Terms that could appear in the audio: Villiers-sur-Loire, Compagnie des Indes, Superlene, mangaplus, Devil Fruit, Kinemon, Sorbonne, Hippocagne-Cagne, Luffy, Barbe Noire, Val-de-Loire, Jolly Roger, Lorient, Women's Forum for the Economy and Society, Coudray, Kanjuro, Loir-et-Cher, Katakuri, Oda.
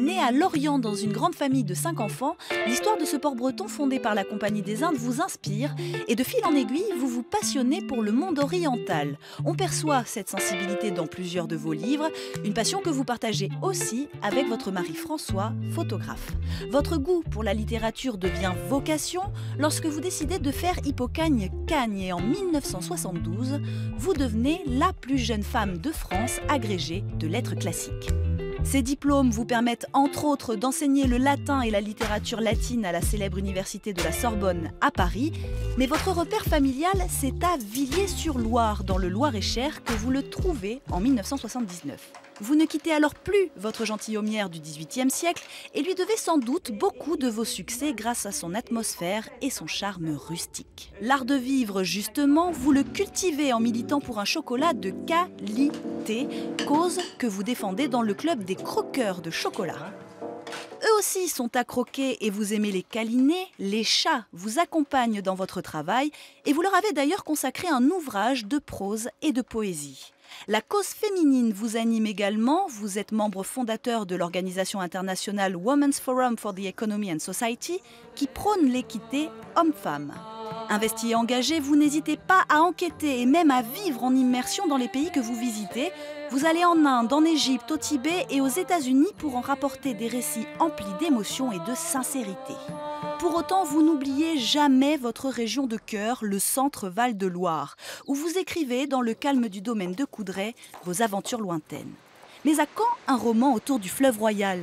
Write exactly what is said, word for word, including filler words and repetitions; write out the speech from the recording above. Né à Lorient dans une grande famille de cinq enfants, l'histoire de ce port breton fondé par la Compagnie des Indes vous inspire et de fil en aiguille, vous vous passionnez pour le monde oriental. On perçoit cette sensibilité dans plusieurs de vos livres, une passion que vous partagez aussi avec votre mari François, photographe. Votre goût pour la littérature devient vocation lorsque vous décidez de faire Hippocagne-Cagne et en mille neuf cent soixante-douze, vous devenez la plus jeune femme de France agrégée de lettres classiques. Ces diplômes vous permettent entre autres d'enseigner le latin et la littérature latine à la célèbre université de la Sorbonne à Paris, mais votre repère familial, c'est à Villiers-sur-Loire, dans le Loir-et-Cher, que vous le trouvez en mille neuf cent soixante-dix-neuf. Vous ne quittez alors plus votre gentilhommière du dix-huitième siècle et lui devez sans doute beaucoup de vos succès grâce à son atmosphère et son charme rustique. L'art de vivre, justement, vous le cultivez en militant pour un chocolat de qualité, cause que vous défendez dans le club des croqueurs de chocolat. Eux aussi sont à croquer et vous aimez les câliner, les chats vous accompagnent dans votre travail et vous leur avez d'ailleurs consacré un ouvrage de prose et de poésie. La cause féminine vous anime également, vous êtes membre fondateur de l'organisation internationale Women's Forum for the Economy and Society qui prône l'équité homme-femme. Investi et engagé, vous n'hésitez pas à enquêter et même à vivre en immersion dans les pays que vous visitez. Vous allez en Inde, en Égypte, au Tibet et aux États-Unis pour en rapporter des récits emplis d'émotion et de sincérité. Pour autant, vous n'oubliez jamais votre région de cœur, le centre Val-de-Loire, où vous écrivez, dans le calme du domaine de Coudray, vos aventures lointaines. Mais à quand un roman autour du fleuve royal ?